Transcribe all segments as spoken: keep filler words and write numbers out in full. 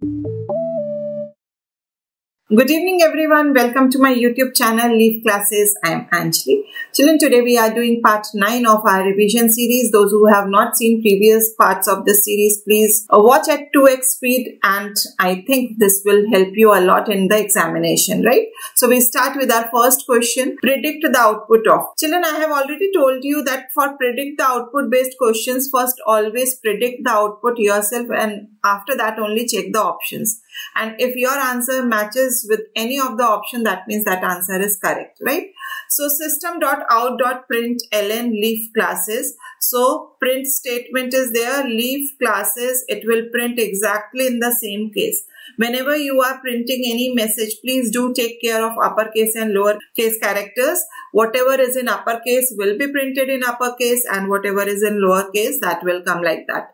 Good evening everyone, welcome to my YouTube channel Leaf Classes. I am Anjali. Children, today we are doing part nine of our revision series. Those who have not seen previous parts of the series, please watch at two x speed and I think this will help you a lot in the examination, right? So we start with our first question, predict the output of. Children, I have already told you that for predict the output based questions, first always predict the output yourself and after that only check the options. And if your answer matches with any of the option, that means that answer is correct, right? So system dot out dot println leaf classes. So print statement is there, leaf classes, it will print exactly in the same case. Whenever you are printing any message, please do take care of uppercase and lowercase characters. Whatever is in uppercase will be printed in uppercase and whatever is in lowercase, that will come like that.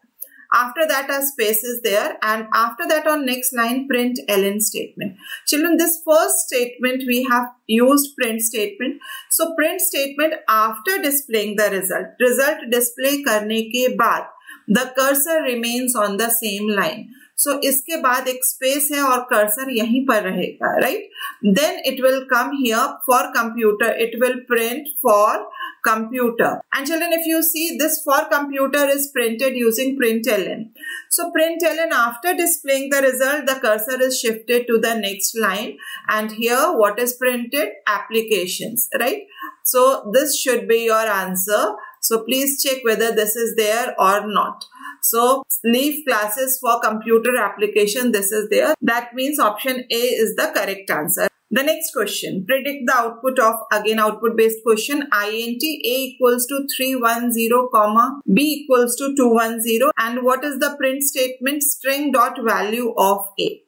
After that, a space is there, and after that on next line, print ln statement. Children, this first statement we have used print statement. So print statement after displaying the result. Result display करने के बाद the cursor remains on the same line. So इसके बाद एक space है और cursor यहीं पर रहेगा, right? Then it will come here for computer. It will print for computer. And children, if you see, this for computer is printed using println. So println, after displaying the result, the cursor is shifted to the next line. And here what is printed? Applications, right? So this should be your answer. So please check whether this is there or not. So leaf classes for computer application, this is there. That means option A is the correct answer. The next question, predict the output of, again output based question, int A equals to three hundred ten comma B equals to two hundred ten, and what is the print statement? String dot value of A.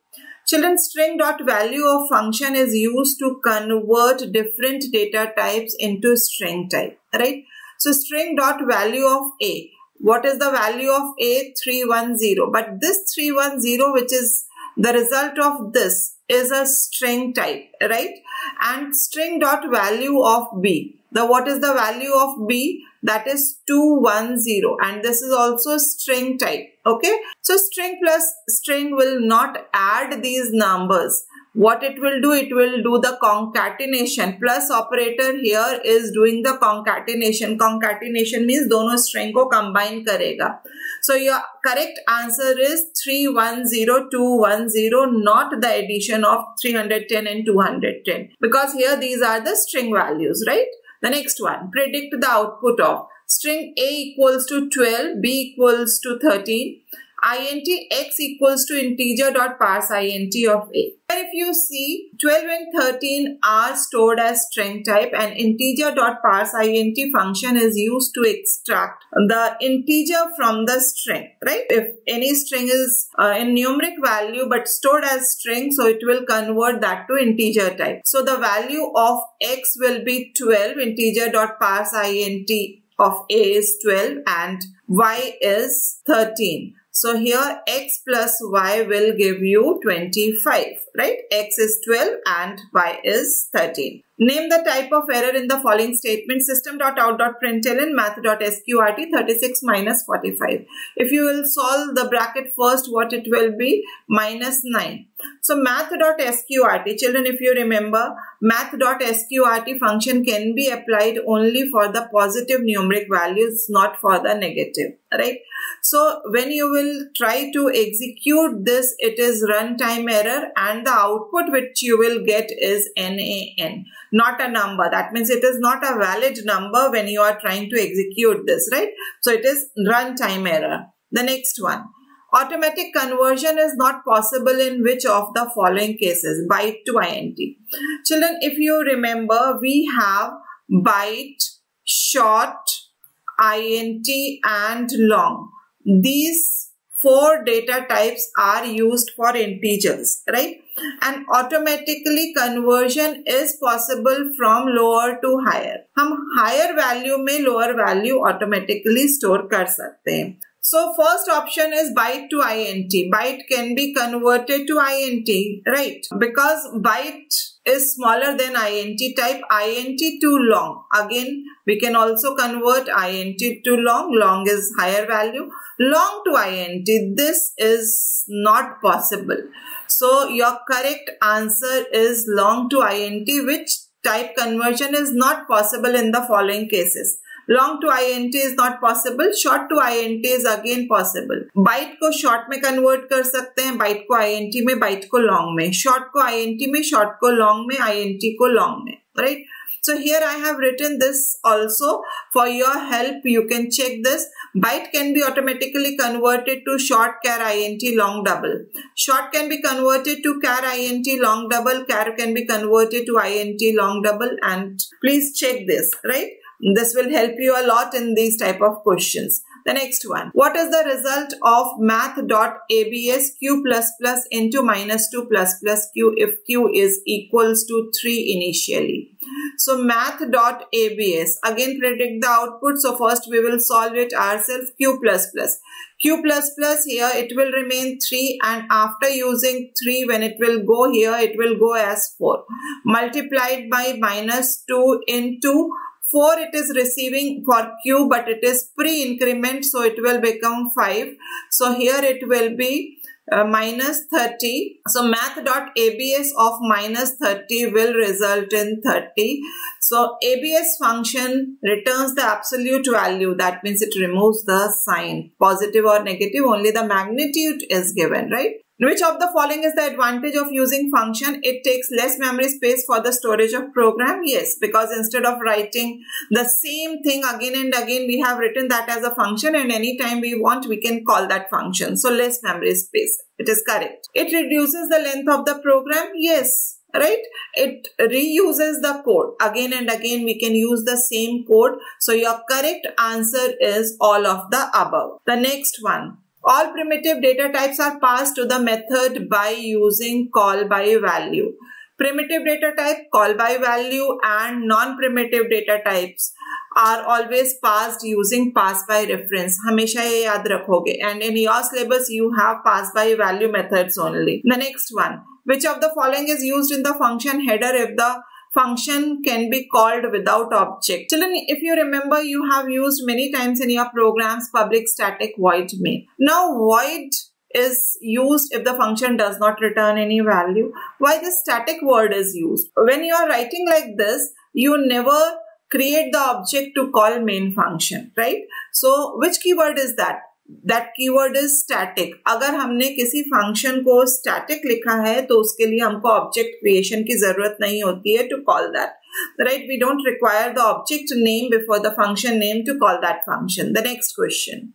Children, string dot value of function is used to convert different data types into string type, right? So string dot value of A. What is the value of A? three hundred ten. But this three hundred ten, which is the result of this, is a string type, right? And string dot value of B. The what is the value of B? That is two hundred ten, and this is also string type. Okay. So string plus string will not add these numbers. What it will do, it will do the concatenation. Plus operator here is doing the concatenation. Concatenation means dono string ko combine karega. So your correct answer is three hundred ten, two hundred ten, not the addition of three hundred ten and two hundred ten. Because here these are the string values, right? The next one, predict the output of string A equals to twelve, B equals to thirteen. Int x equals to integer dot parse int of A. If you see, twelve and thirteen are stored as string type, and integer dot parse int function is used to extract the integer from the string, right? If any string is uh, in numeric value but stored as string, so it will convert that to integer type. So the value of x will be twelve, integer dot parse int of A is twelve, and y is thirteen. So here x plus y will give you twenty-five, right? X is twelve and y is thirteen. Name the type of error in the following statement. System dot out dot println math dot sqrt thirty-six minus forty-five. If you will solve the bracket first, what it will be? minus nine. So math dot sqrt, children, if you remember, math dot sqrt function can be applied only for the positive numeric values, not for the negative, right? So when you will try to execute this, it is runtime error, and the output which you will get is N A N, not a number. That means it is not a valid number when you are trying to execute this, right? So it is runtime error. The next one, automatic conversion is not possible in which of the following cases? Byte to int. Children, if you remember, we have byte, short, int and long. These four data types are used for integers, right? And automatically conversion is possible from lower to higher. हम higher value में lower value automatically store कर सकते हैं. So first option is byte to int. Byte can be converted to int, right? Because byte is smaller than int type. Int to long. Again, we can also convert int to long. Long is higher value. long to I N T, this is not possible. So your correct answer is long to I N T, which type conversion is not possible in the following cases. Long to I N T is not possible. Short to I N T is again possible. Byte को short में convert कर सकते हैं, byte को I N T में, byte को long में, short को I N T में, short को long में, I N T को long में, right? So here I have written this also for your help. You can check this. Byte can be automatically converted to short char I N T long double. Short can be converted to char I N T long double. Char can be converted to I N T long double. And please check this, right? This will help you a lot in these type of questions. The next one. What is the result of math.absq plus plus into minus two plus plus q if q is equals to three initially? So math.abs, again predict the output. So first we will solve it ourselves. Q plus plus. Q plus plus, here it will remain three, and after using three, when it will go here, it will go as four. Multiplied by minus two into four, it is receiving for Q, but it is pre-increment, so it will become five. So here it will be uh, minus thirty. So math.abs of minus thirty will result in thirty. So abs function returns the absolute value. That means it removes the sign. Positive or negative, only the magnitude is given, right? Which of the following is the advantage of using function? It takes less memory space for the storage of program. Yes, because instead of writing the same thing again and again, we have written that as a function, and anytime we want, we can call that function. So less memory space. It is correct. It reduces the length of the program. Yes, right? It reuses the code. Again and again, we can use the same code. So your correct answer is all of the above. The next one. All primitive data types are passed to the method by using call by value. Primitive data type, call by value, and non-primitive data types are always passed using pass by reference. हमेशा ये याद रखोगे. And in your syllabus, you have pass by value methods only. The next one. Which of the following is used in the function header if the function can be called without object? Children, if you remember, you have used many times in your programs public static void main. Now, void is used if the function does not return any value. Why the static word is used? When you are writing like this, you never create the object to call main function, right? So, which keyword is that? That keyword is static. अगर हमने किसी function को static लिखा है, तो उसके लिए हमको object creation की जरूरत नहीं होती है to call that, right? We don't require the object name before the function name to call that function. The next question.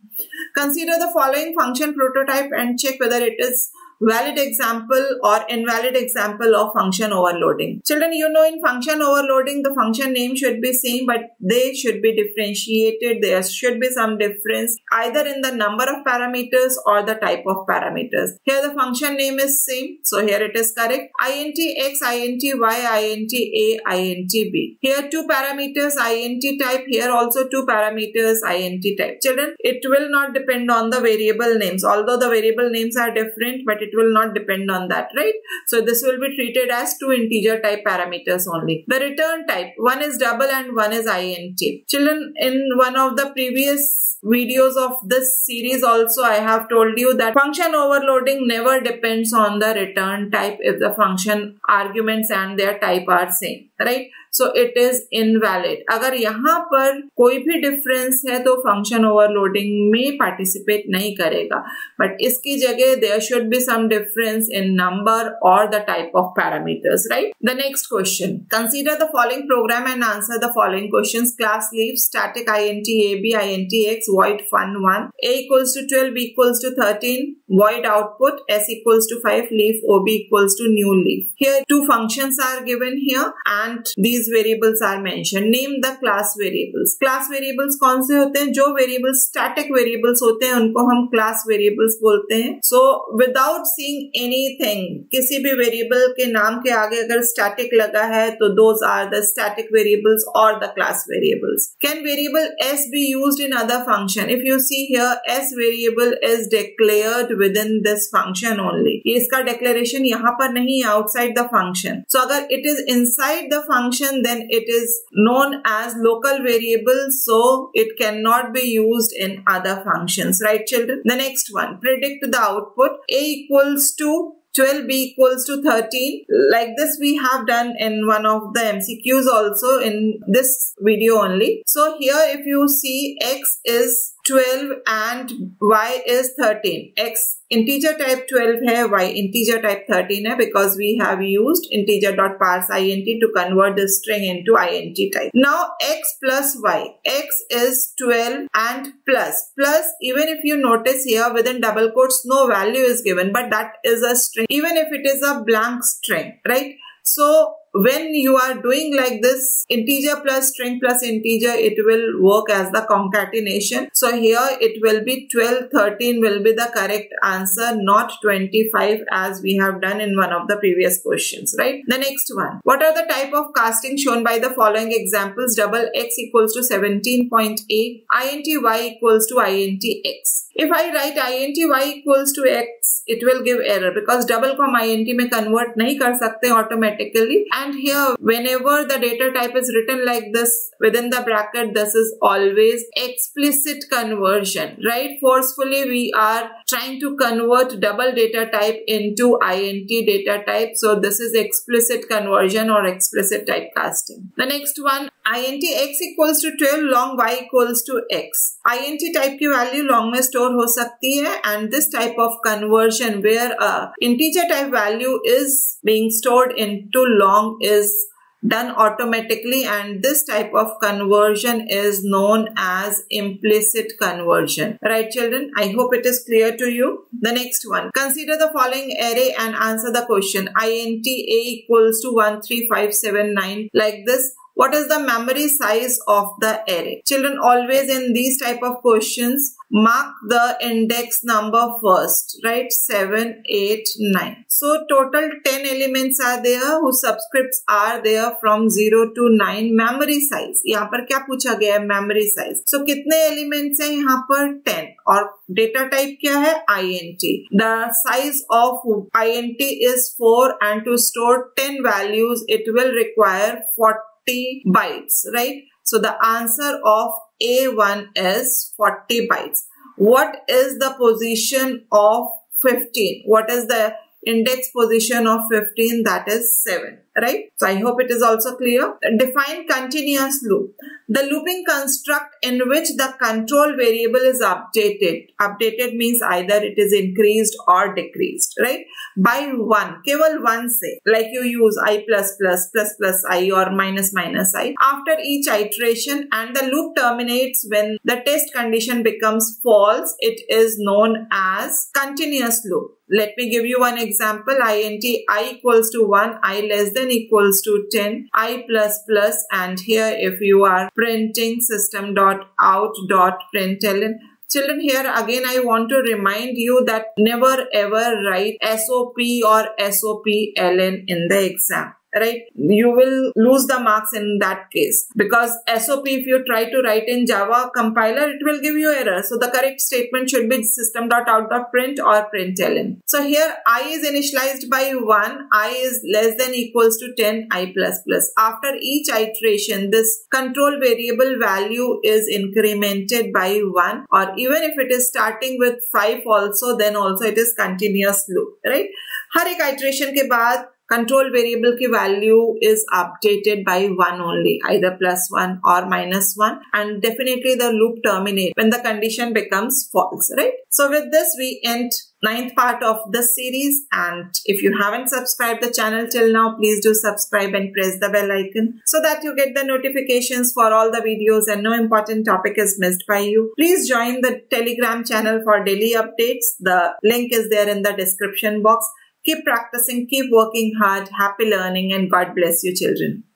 Consider the following function prototype and check whether it is valid example or invalid example of function overloading. Children, you know, in function overloading, the function name should be same, but they should be differentiated. There should be some difference either in the number of parameters or the type of parameters. Here the function name is same, so here it is correct. int x, int y, int a, int b. Here two parameters, int type. Here also two parameters, int type. Children, it will not depend on the variable names. Although the variable names are different, but it It will not depend on that, right? So this will be treated as two integer type parameters only. The return type, one is double and one is int. Children, in one of the previous videos of this series also, I have told you that function overloading never depends on the return type if the function arguments and their type are same, right? So it is invalid. अगर यहाँ पर कोई भी difference है तो function overloading में participate नहीं करेगा. But इसकी जगह there should be some difference in number or the type of parameters, right? The next question. Consider the following program and answer the following questions. Class leaves static int ab int x void fun one. A equals to twelve, B equals to thirteen. Void output. S equals to five. Leaf ob equals to new leaf. Here two functions are given here and these variables are mentioned. Name the class variables. Class variables कौन से होते हैं? जो variables static variables होते हैं, उनको हम class variables बोलते हैं. So without seeing anything, किसी भी variable के नाम के आगे अगर static लगा है, तो those are the static variables or the class variables. Can variable s be used in other function? If you see here, s variable is declared within this function only. इसका declaration यहाँ पर नहीं, outside the function. So अगर it is inside the function, function, then it is known as local variable, so it cannot be used in other functions, right children? The next one, predict the output. A equals to twelve, B equals to thirteen. Like this we have done in one of the M C Qs also, in this video only. So here if you see, X is twelve and Y is thirteen. X integer type twelve hai, Y integer type thirteen hai, because we have used integer.parseInt to convert the string into int type. Now X plus Y, X is twelve and plus. Plus, even if you notice here within double quotes no value is given, but that is a string, even if it is a blank string, right? So when you are doing like this, integer plus string plus integer, it will work as the concatenation. So here it will be twelve, thirteen will be the correct answer, not twenty-five as we have done in one of the previous questions, right? The next one, what are the type of casting shown by the following examples? Double X equals to seventeen point eight, int Y equals to int X. If I write int Y equals to X, it will give error because double comma int mein convert nahi kar sakte automatically. And here whenever the data type is written like this within the bracket, this is always explicit conversion, right? Forcefully we are trying to convert double data type into int data type. So this is explicit conversion or explicit typecasting. The next one, int X equals to twelve, long Y equals to X. Int type ki value long mein store ho sakti hai, and this type of conversion where a integer type value is being stored into long is done automatically, and this type of conversion is known as implicit conversion. Right children, I hope it is clear to you. The next one, consider the following array and answer the question. Int A equals to one three five seven nine, like this. What is the memory size of the array? Children, always in these type of questions, mark the index number first, right? seven, eight, nine. So total ten elements are there, whose subscripts are there from zero to nine. Memory size. यहाँ पर क्या पूछा गया है? Memory size. So कितने elements हैं यहाँ पर? ten. और data type क्या है? int. The size of int is four, and to store ten values, it will require forty bytes, right? So the answer of A one is forty bytes. What is the position of fifteen? What is the index position of fifteen? That is seven, right? So I hope it is also clear. Define continuous loop. The looping construct in which the control variable is updated. Updated means either it is increased or decreased, right? By one, keval one se, like you use I plus plus, plus plus I or minus minus I after each iteration, and the loop terminates when the test condition becomes false. It is known as continuous loop. Let me give you one example. Int I equals to one, I less than equals to ten, I plus plus, and here if you are printing system.out.println. Children, here again I want to remind you that never ever write S O P or S O P L N in the exam, right? You will lose the marks in that case, because S O P if you try to write in Java compiler, it will give you error. So the correct statement should be system.out.print or println. So here I is initialized by one, I is less than equals to ten, I plus plus. After each iteration, this control variable value is incremented by one, or even if it is starting with five also, then also it is continuous loop, right? Har ek iteration ke baad control variable ki value is updated by one only, either plus one or minus one, and definitely the loop terminates when the condition becomes false, right? So with this we end ninth part of this series, and if you haven't subscribed the channel till now, please do subscribe and press the bell icon so that you get the notifications for all the videos and no important topic is missed by you. Please join the Telegram channel for daily updates. The link is there in the description box. Keep practicing, keep working hard, happy learning, and God bless you children.